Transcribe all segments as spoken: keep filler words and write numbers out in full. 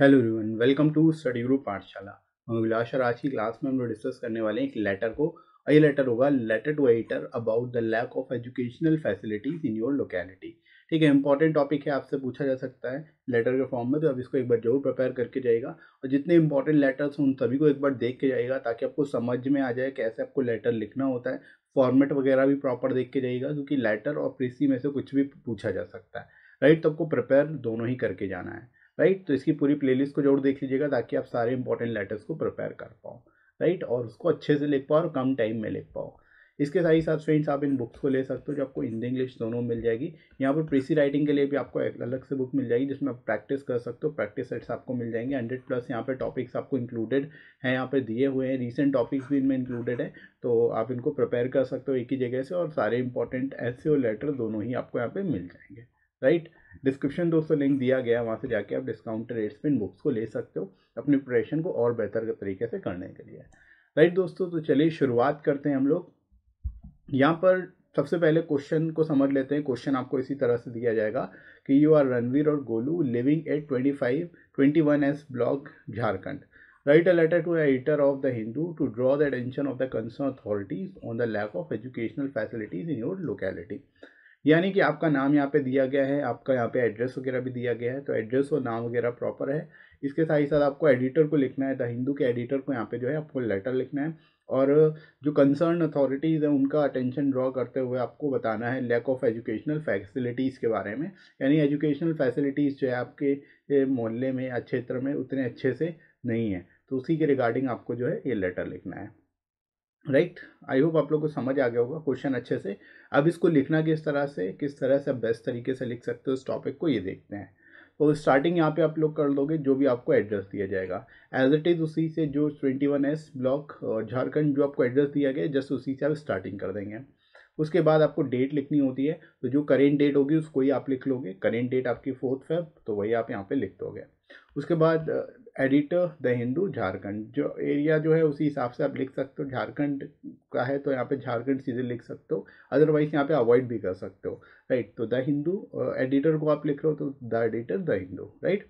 Hello everyone, welcome to study Guru Pathshala. हम अभिलाष और आज की क्लास में हम लोग डिस्कस करने वाले हैं एक लेटर को। ये लेटर होगा letter to editor about the lack of educational facilities in your locality. ठीक है, इंपॉर्टेंट टॉपिक है, आपसे पूछा जा सकता है लेटर के फॉर्म में, तो आप इसको एक बार जरूर प्रिपेयर करके जाएगा और जितने इंपॉर्टेंट लेटर्स उन सभी को एक बार देख के जाएगा ताकि आपको समझ में आ जाए कैसे आपको लेटर लिखना होता है। फॉर्मेट वगैरह भी प्रॉपर देख के जाइएगा क्योंकि लेटर और प्रीसी में से कुछ भी पूछा जा सकता है। राइट, तो आपको प्रिपेयर दोनों ही करके जाना है। राइट, तो इसकी पूरी प्लेलिस्ट को जरूर देख लीजिएगा ताकि आप सारे इंपॉर्टेंट लेटर्स को प्रिपेयर कर पाओ। राइट, और उसको अच्छे से लिख पाओ और कम टाइम में लिख पाओ। इसके साथ ही साथ फ्रेंड्स आप इन बुक्स को ले सकते हो जो आपको हिंदी इंग्लिश दोनों मिल जाएगी। यहाँ पर प्रीसी राइटिंग के लिए भी आपको एक अलग से बुक मिल जाएगी जिसमें आप प्रैक्टिस कर सकते हो। प्रैक्टिस सेट्स आपको मिल जाएंगे हंड्रेड प्लस, यहाँ पे टॉपिक्स आपको इंक्लूडेड हैं, यहाँ पे दिए हुए हैं, रीसेंट टॉपिक्स भी इनमें इंक्लूडेड है, तो आप इनको प्रिपेयर कर सकते हो एक ही जगह से और सारे इंपॉर्टेंट ऐसे और लेटर दोनों ही आपको यहाँ पर मिल जाएंगे। राइट, डिस्क्रिप्शन दोस्तों लिंक दिया गया है, वहाँ से जाके आप डिस्काउंट रेट्स पे इन बुक्स को ले सकते हो अपनी प्रिपरेशन को और बेहतर तरीके से करने के लिए। राइट दोस्तों, तो चलिए शुरुआत करते हैं हम लोग। यहाँ पर सबसे पहले क्वेश्चन को समझ लेते हैं। क्वेश्चन आपको इसी तरह से दिया जाएगा कि यू आर रणवीर और Golu living at twenty five twenty one S block Jharkhand. Write a letter to editor of the Hindu to draw the attention of the concern authorities on the lack of educational facilities in your locality. यानी कि आपका नाम यहाँ पे दिया गया है, आपका यहाँ पे एड्रेस वगैरह भी दिया गया है, तो एड्रेस और नाम वगैरह प्रॉपर है। इसके साथ ही साथ आपको एडिटर को लिखना है, द हिंदू के एडिटर को यहाँ पे जो है आपको लेटर लिखना है और जो कंसर्न अथॉरिटीज़ हैं उनका अटेंशन ड्रॉ करते हुए आपको बताना है लैक ऑफ एजुकेशनल फैसिलिटीज़ के बारे में। यानी एजुकेशनल फैसिलिटीज़ जो है आपके मोहल्ले में या क्षेत्र में उतने अच्छे से नहीं है, तो उसी के रिगार्डिंग आपको जो है ये लेटर लिखना है। राइट, आई होप आप लोग को समझ आ गया होगा क्वेश्चन अच्छे से। अब इसको लिखना किस तरह से, किस तरह से बेस्ट तरीके से लिख सकते हो इस टॉपिक को, ये देखते हैं। तो स्टार्टिंग यहाँ पे आप लोग कर लोगे जो भी आपको एड्रेस दिया जाएगा एज इट इज़, उसी से जो twenty one S block Jharkhand जो आपको एड्रेस दिया गया जस्ट उसी से आप स्टार्टिंग कर देंगे। उसके बाद आपको डेट लिखनी होती है, तो जो करेंट डेट होगी उसको ही आप लिख लोगे। करेंट डेट आपकी फोर्थ फेब, तो वही आप यहाँ पे लिख दोगे। उसके बाद एडिटर द हिंदू झारखंड, जो एरिया जो है उसी हिसाब से आप लिख सकते हो। झारखंड का है तो यहाँ पे झारखंड सीधे लिख सकते हो, अदरवाइज यहाँ पे अवॉइड भी कर सकते हो। राइट, तो द हिंदू एडिटर को आप लिख रहे हो तो the editor the Hindu. Right,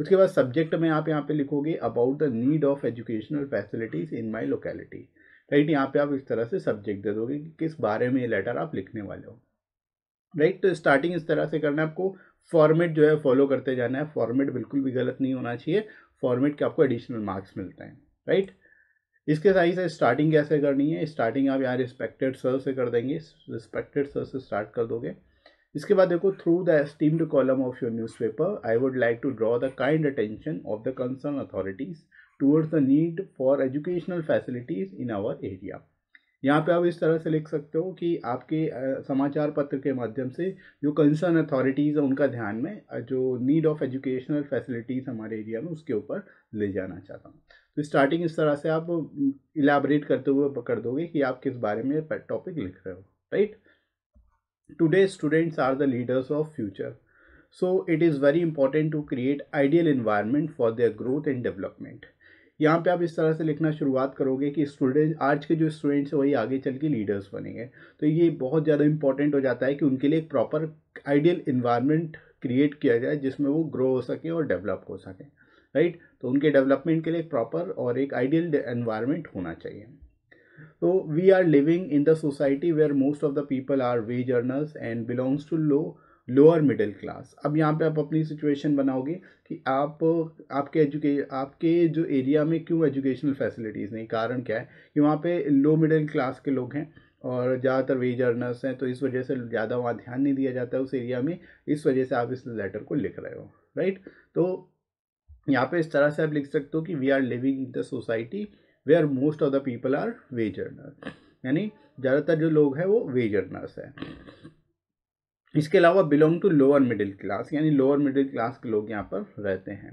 उसके बाद सब्जेक्ट में आप यहाँ पे लिखोगे about the need of educational facilities in my locality. Right, यहाँ पे आप इस तरह से सब्जेक्ट दे दोगे कि किस बारे में ये लेटर आप लिखने वाले हो। राइट, तो स्टार्टिंग इस तरह से करना है आपको। फॉर्मेट जो है फॉलो करते जाना है, फॉर्मेट बिल्कुल भी गलत नहीं होना चाहिए, फॉर्मेट के आपको एडिशनल मार्क्स मिलते हैं। राइट, इसके साथ ही स्टार्टिंग कैसे करनी है, स्टार्टिंग आप यहाँ रिस्पेक्टेड सर से कर देंगे, रिस्पेक्टेड सर से स्टार्ट कर दोगे। इसके बाद देखो, through the esteemed column of your newspaper I would like to draw the kind attention of the concern authorities towards the need for educational facilities in our area. यहाँ पे आप इस तरह से लिख सकते हो कि आपके समाचार पत्र के माध्यम से जो कंसर्न अथॉरिटीज़ है उनका ध्यान में जो नीड ऑफ एजुकेशनल फैसिलिटीज़ हमारे एरिया में उसके ऊपर ले जाना चाहता हूँ। तो स्टार्टिंग इस तरह से आप इलाबरेट करते हुए पकड़ दोगे कि आप किस बारे में टॉपिक लिख रहे हो। Right, today students are the leaders of future, so it is very important to create ideal environment for their growth and development. यहाँ पे आप इस तरह से लिखना शुरुआत करोगे कि स्टूडेंट, आज के जो स्टूडेंट्स हैं वही आगे चल के लीडर्स बनेंगे, तो ये बहुत ज़्यादा इंपॉर्टेंट हो जाता है कि उनके लिए एक प्रॉपर आइडियल इन्वायरमेंट क्रिएट किया जाए जिसमें वो ग्रो हो सकें और डेवलप हो सकें। राइट, तो उनके डेवलपमेंट के लिए प्रॉपर और एक आइडियल एनवायरनमेंट होना चाहिए। तो we are living in the society where most of the people are wage earners and belongs to low lower middle class. अब यहाँ पे आप अपनी सिचुएशन बनाओगे कि आप आपके एजुके आपके जो एरिया में क्यों एजुकेशनल फैसिलिटीज़ नहीं, कारण क्या है कि वहाँ पे लो मिडिल क्लास के लोग हैं और ज़्यादातर वेज अर्नर्स हैं, तो इस वजह से ज़्यादा वहाँ ध्यान नहीं दिया जाता है उस एरिया में, इस वजह से आप इस लेटर को लिख रहे हो। राइट, तो यहाँ पे इस तरह से आप लिख सकते हो कि we are living in the society where are most of the people are wage earners, यानी ज़्यादातर जो लोग हैं वो वेज अर्नर्स हैं। इसके अलावा belong to lower middle class, यानी लोअर मिडिल क्लास के लोग यहाँ पर रहते हैं।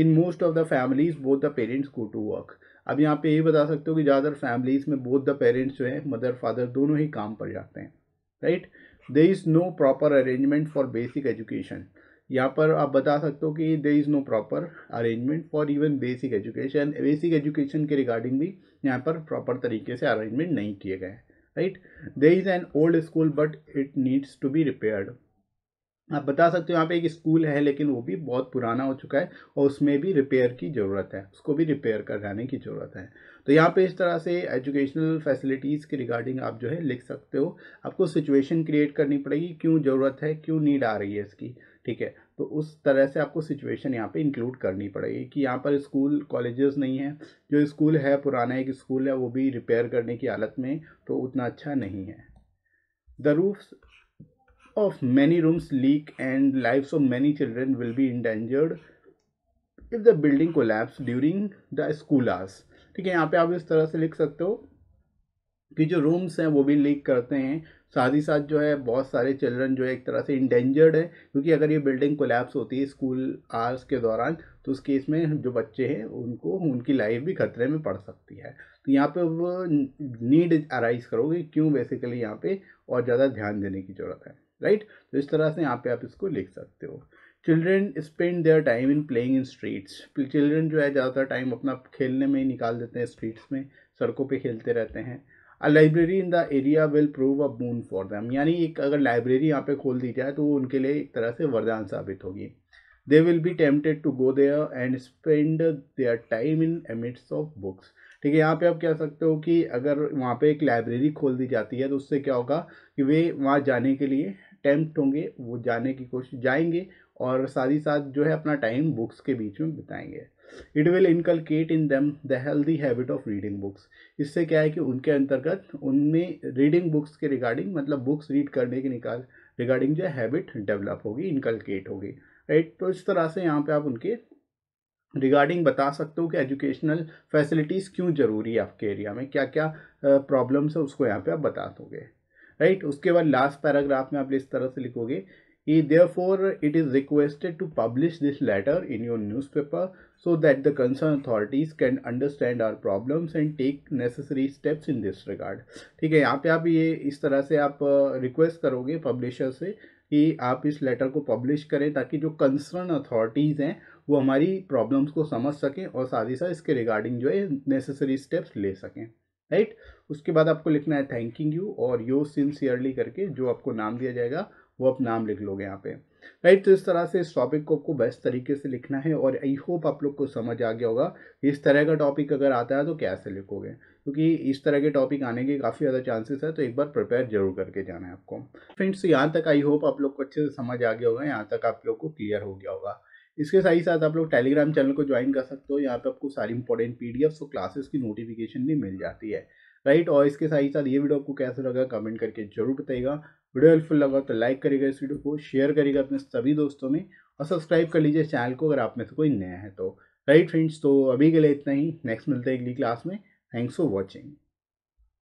In most of the families both the parents go to work. अब यहाँ पे यही बता सकते हो कि ज़्यादातर फैमिलीज़ में बोथ द पेरेंट्स जो है, मदर फादर दोनों ही काम पर जाते हैं। Right, there is no proper arrangement for basic education. यहाँ पर आप बता सकते हो कि there is no proper arrangement for even basic education, basic education के रिगार्डिंग भी यहाँ पर प्रॉपर तरीके से अरेंजमेंट नहीं किए गए। Right, there is an old school but it needs to be repaired. आप बता सकते हो यहाँ पे एक स्कूल है लेकिन वो भी बहुत पुराना हो चुका है और उसमें भी रिपेयर की ज़रूरत है, उसको भी रिपेयर कराने की ज़रूरत है। तो यहाँ पे इस तरह से एजुकेशनल फैसिलिटीज़ के रिगार्डिंग आप जो है लिख सकते हो। आपको सिचुएशन क्रिएट करनी पड़ेगी, क्यों ज़रूरत है, क्यों नीड आ रही है इसकी, ठीक है। तो उस तरह से आपको सिचुएशन यहाँ पे इंक्लूड करनी पड़ेगी कि यहाँ पर स्कूल कॉलेजेस नहीं हैं, जो स्कूल है पुराना एक स्कूल है वो भी रिपेयर करने की हालत में, तो उतना अच्छा नहीं है। The roofs of many rooms leak and lives of many children will be endangered if the building collapse during the school hours। ठीक है, यहाँ पे आप इस तरह से लिख सकते हो कि जो रूम्स हैं वो भी लीक करते हैं, साथ ही साथ जो है बहुत सारे चिल्ड्रन जो है एक तरह से इंडेंजर्ड है, क्योंकि अगर ये बिल्डिंग कोलैप्स होती है स्कूल आवर्स के दौरान तो उस केस में जो बच्चे हैं उनको उनकी लाइफ भी खतरे में पड़ सकती है। तो यहाँ पे वो नीड अराइज करोगे, क्यों बेसिकली यहाँ पे और ज़्यादा ध्यान देने की ज़रूरत है, राइट। तो इस तरह से यहाँ पे आप इसको लिख सकते हो। Children spend their time in playing in streets, children जो है ज़्यादातर टाइम अपना खेलने में ही निकाल देते हैं, स्ट्रीट्स में सड़कों पे खेलते रहते हैं। A library in the area will prove a boon for them, यानी एक अगर लाइब्रेरी यहाँ पे खोल दी जाए तो वो उनके लिए एक तरह से वरदान साबित होगी। They will be tempted to go there and spend their time in amidst of books. ठीक है, यहाँ पे आप कह सकते हो कि अगर वहाँ पे एक लाइब्रेरी खोल दी जाती है तो उससे क्या होगा कि वे वहाँ जाने के लिए टेम्प्ट होंगे, वो जाने की कोशिश जाएंगे और साथ ही साथ जो है अपना टाइम बुक्स के बीच में बिताएंगे। It will inculcate in them the healthy habit of reading books, इससे क्या है कि उनके अंतर्गत उनमें रीडिंग बुक्स के रिगार्डिंग मतलब बुक्स रीड करने के निकाल रिगार्डिंग जो है हैबिट डेवलप होगी, इनकलकेट होगी, राइट। तो इस तरह से यहाँ पर आप उनके रिगार्डिंग बता सकते हो कि एजुकेशनल फैसिलिटीज़ क्यों ज़रूरी है, आपके एरिया में क्या क्या प्रॉब्लम्स है उसको यहाँ पे आप बता दोगे, राइट। उसके बाद लास्ट पैराग्राफ में आप इस तरह से लिखोगे, ई therefore it is requested to publish this letter in your newspaper so that the concern authorities can understand our problems and take necessary steps in this regard. ठीक है, यहाँ पे आप ये इस तरह से आप रिक्वेस्ट करोगे पब्लिशर से कि आप इस लेटर को पब्लिश करें ताकि जो कंसर्न अथॉरिटीज़ हैं वो हमारी प्रॉब्लम्स को समझ सकें और साथ ही साथ इसके रिगार्डिंग जो है नेसेसरी स्टेप्स ले सकें, राइट। उसके बाद आपको लिखना है थैंकिंग यू और योर सिंसियरली करके जो आपको नाम दिया जाएगा वो आप नाम लिख लोगे यहाँ पे, राइट। तो इस तरह से इस टॉपिक को आपको बेस्ट तरीके से लिखना है और आई होप आप लोग को समझ आ गया होगा इस तरह का टॉपिक अगर आता है तो कैसे लिखोगे, क्योंकि इस तरह के टॉपिक आने के काफ़ी ज़्यादा चांसेस है, तो एक बार प्रिपेयर जरूर करके जाना है आपको। फ्रेंड्स, यहाँ तक आई होप आप लोग को अच्छे से समझ आ गया होगा, यहाँ तक आप लोग को क्लियर हो गया होगा। इसके साथ ही साथ आप लोग टेलीग्राम चैनल को ज्वाइन कर सकते हो, यहाँ पे आपको सारी इंपॉर्टेंट पीडीएफ्स और क्लासेस की नोटिफिकेशन भी मिल जाती है, राइट। और इसके साथ ही साथ ये वीडियो आपको कैसा लगा कमेंट करके जरूर बताइएगा। वीडियो हेल्पफुल लगा तो लाइक करिएगा, इस वीडियो को शेयर करिएगा अपने सभी दोस्तों में और सब्सक्राइब कर लीजिए चैनल को अगर आप में से कोई नया है तो, राइट फ्रेंड्स। तो अभी के लिए इतना ही, नेक्स्ट मिलते हैं अगली क्लास में। Thanks for watching.